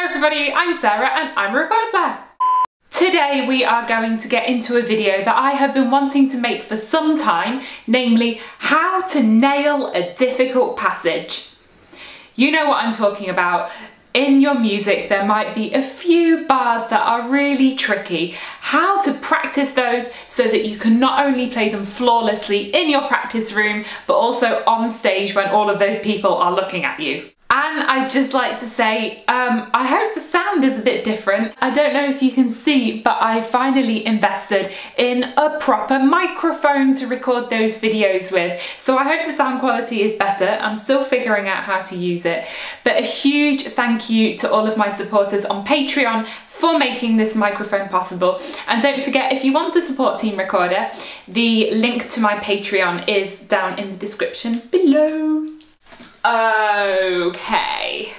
Hello everybody, I'm Sarah and I'm a recorder player. Today we are going to get into a video that I have been wanting to make for some time, namely how to nail a difficult passage. You know what I'm talking about. In your music there might be a few bars that are really tricky. How to practice those so that you can not only play them flawlessly in your practice room but also on stage when all of those people are looking at you. And I'd just like to say, I hope the sound is a bit different. I don't know if you can see, but I finally invested in a proper microphone to record those videos with. So I hope the sound quality is better. I'm still figuring out how to use it. But a huge thank you to all of my supporters on Patreon for making this microphone possible. And don't forget, if you want to support Team Recorder, the link to my Patreon is down in the description below. Okay,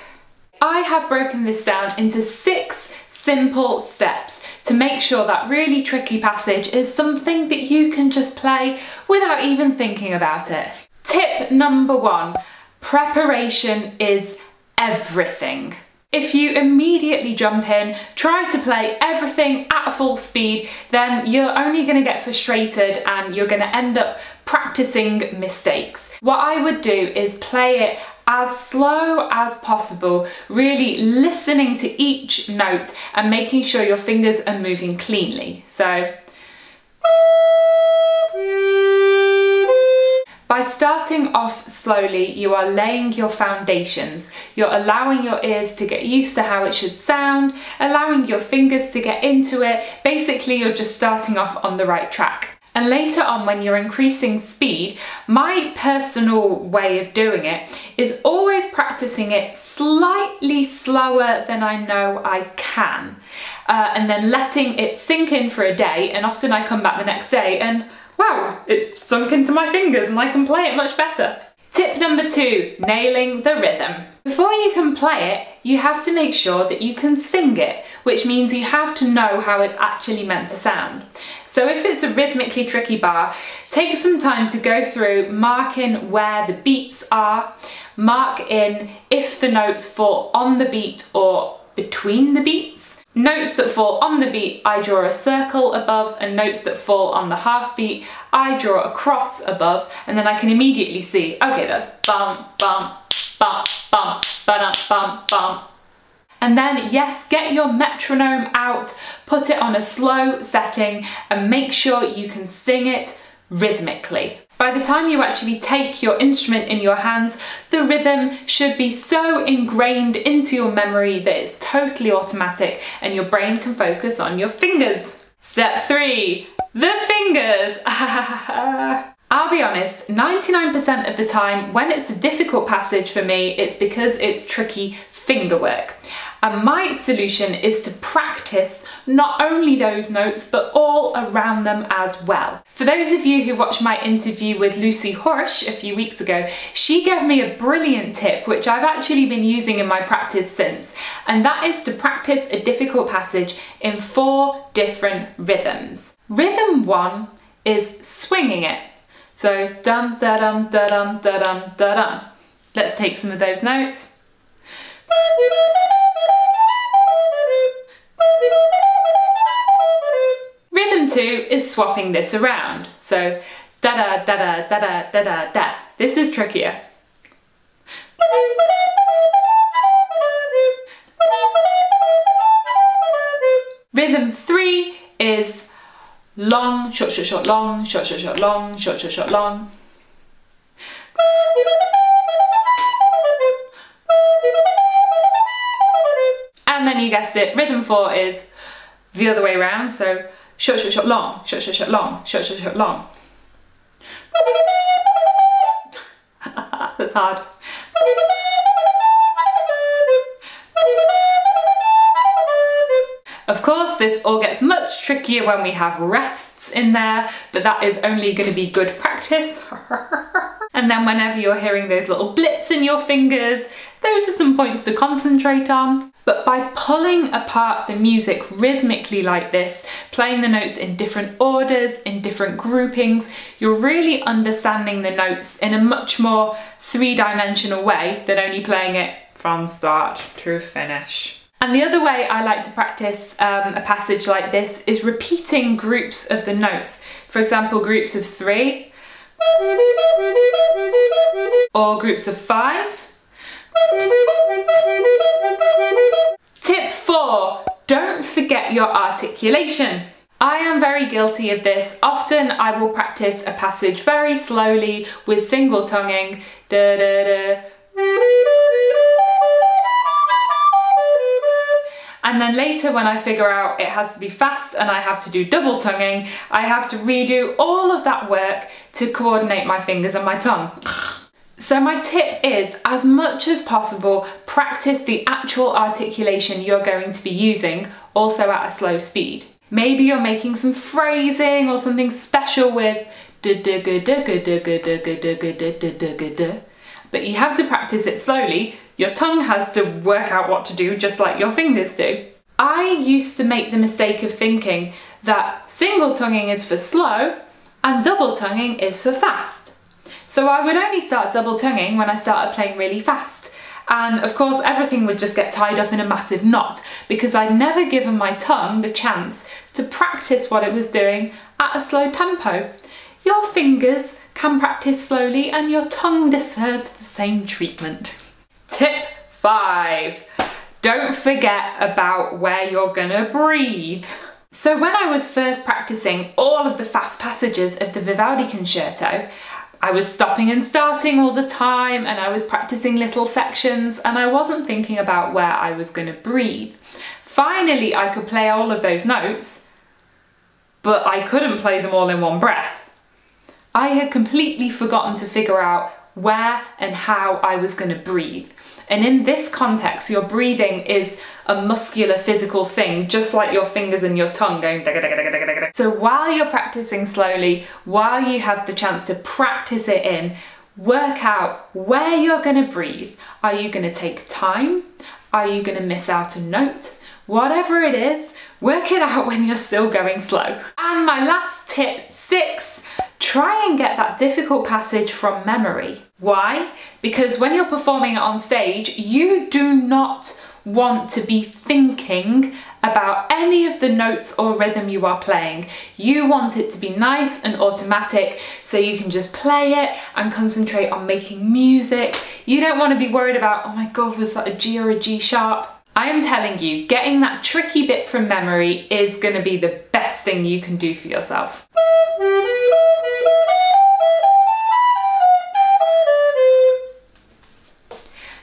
I have broken this down into 6 simple steps to make sure that really tricky passage is something that you can just play without even thinking about it. Tip number 1, preparation is everything. If you immediately jump in, try to play everything at full speed, then you're only going to get frustrated and you're going to end up practicing mistakes. What I would do is play it as slow as possible, really listening to each note and making sure your fingers are moving cleanly. So, by starting off slowly, you are laying your foundations. You're allowing your ears to get used to how it should sound, allowing your fingers to get into it. Basically, you're just starting off on the right track. And later on, when you're increasing speed, my personal way of doing it is always practicing it slightly slower than I know I can, and then letting it sink in for a day. And often I come back the next day and wow, it's sunk into my fingers and I can play it much better. Tip number 2, nailing the rhythm. Before you can play it, you have to make sure that you can sing it, which means you have to know how it's actually meant to sound. So if it's a rhythmically tricky bar, take some time to go through marking where the beats are, mark in if the notes fall on the beat or between the beats. Notes that fall on the beat, I draw a circle above, and notes that fall on the half beat, I draw a cross above, and then I can immediately see, okay, that's bump, bump, bump, bump, bump, bump, bump. And then, yes, get your metronome out, put it on a slow setting, and make sure you can sing it rhythmically. By the time you actually take your instrument in your hands, the rhythm should be so ingrained into your memory that it's totally automatic and your brain can focus on your fingers. Step 3, the fingers. I'll be honest, 99% of the time when it's a difficult passage for me, it's because it's tricky finger work. And my solution is to practice not only those notes, but all around them as well. For those of you who watched my interview with Lucy Horsch a few weeks ago, she gave me a brilliant tip, which I've actually been using in my practice since, and that is to practice a difficult passage in 4 different rhythms. Rhythm 1 is swinging it. So, dum, da-dum, da-dum, da-dum, da-dum. Let's take some of those notes. Rhythm 2 is swapping this around. So da da da da da da da da. This is trickier. Rhythm 3 is long, short, short, short, long, short, short, short, long, short, short, short, long. And then you guessed it, rhythm 4 is the other way around, so short, short, short, long, short, short, short, long, short, short, short, long. That's hard. Of course, this all gets much trickier when we have rests in there, but that is only going to be good practice. And then whenever you're hearing those little blips in your fingers, those are some points to concentrate on. But by pulling apart the music rhythmically like this, playing the notes in different orders, in different groupings, you're really understanding the notes in a much more three-dimensional way than only playing it from start to finish. And the other way I like to practice a passage like this is repeating groups of the notes. For example, groups of 3 or groups of 5. Tip 4, don't forget your articulation. I am very guilty of this. Often I will practice a passage very slowly with single tonguing. Da, da, da. And then later when I figure out it has to be fast and I have to do double tonguing, I have to redo all of that work to coordinate my fingers and my tongue. So my tip is, as much as possible, practice the actual articulation you're going to be using, also at a slow speed. Maybe you're making some phrasing or something special with but you have to practice it slowly. Your tongue has to work out what to do just like your fingers do. I used to make the mistake of thinking that single tonguing is for slow and double tonguing is for fast. So I would only start double tonguing when I started playing really fast. And of course everything would just get tied up in a massive knot because I'd never given my tongue the chance to practice what it was doing at a slow tempo. Your fingers can practice slowly and your tongue deserves the same treatment. Tip 5, don't forget about where you're gonna breathe. So when I was first practicing all of the fast passages of the Vivaldi Concerto, I was stopping and starting all the time and I was practicing little sections and I wasn't thinking about where I was going to breathe. Finally, I could play all of those notes, but I couldn't play them all in one breath. I had completely forgotten to figure out where and how I was going to breathe. And in this context, your breathing is a muscular physical thing, just like your fingers and your tongue going da-ga-da-ga-da-ga-da-ga. So while you're practicing slowly, while you have the chance to practice it in, work out where you're gonna breathe. Are you gonna take time? Are you gonna miss out a note? Whatever it is, work it out when you're still going slow. And my last tip, 6, try and get that difficult passage from memory. Why? Because when you're performing it on stage, you do not want to be thinking about any of the notes or rhythm you are playing. You want it to be nice and automatic so you can just play it and concentrate on making music. You don't want to be worried about, oh my God, was that a G or a G sharp? I am telling you, getting that tricky bit from memory is going to be the best thing you can do for yourself.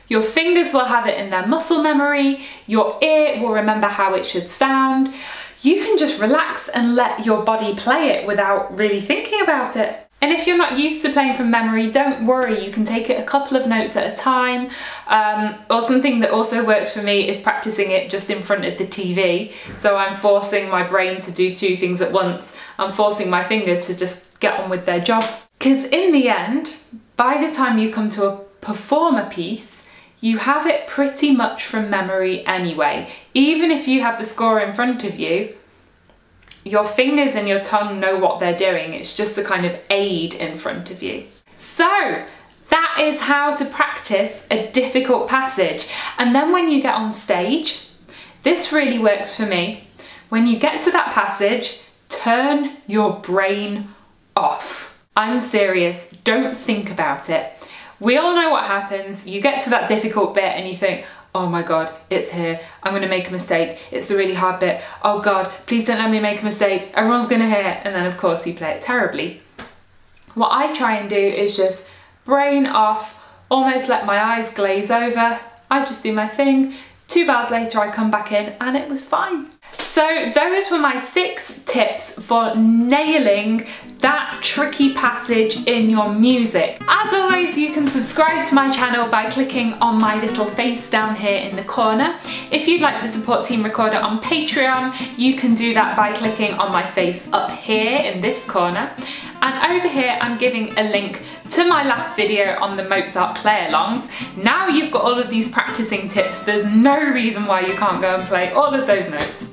Your fingers will have it in their muscle memory, your ear will remember how it should sound. You can just relax and let your body play it without really thinking about it. And if you're not used to playing from memory, don't worry, you can take it a couple of notes at a time. Or something that also works for me is practicing it just in front of the TV. So I'm forcing my brain to do 2 things at once. I'm forcing my fingers to just get on with their job. Because in the end, by the time you come to perform a piece, you have it pretty much from memory anyway. Even if you have the score in front of you, your fingers and your tongue know what they're doing. It's just a kind of aid in front of you. So that is how to practice a difficult passage. And then when you get on stage, this really works for me. When you get to that passage, turn your brain off. I'm serious, don't think about it. We all know what happens. You get to that difficult bit and you think, oh my God, it's here. I'm gonna make a mistake. It's the really hard bit. Oh God, please don't let me make a mistake. Everyone's gonna hear it. And then of course you play it terribly. What I try and do is just brain off, almost let my eyes glaze over. I just do my thing. 2 bars later, I come back in and it was fine. So those were my 6 tips for nailing that tricky passage in your music. As always, you can subscribe to my channel by clicking on my little face down here in the corner. If you'd like to support Team Recorder on Patreon, you can do that by clicking on my face up here in this corner. And over here, I'm giving a link to my last video on the Mozart play-alongs. Now you've got all of these practicing tips. There's no reason why you can't go and play all of those notes.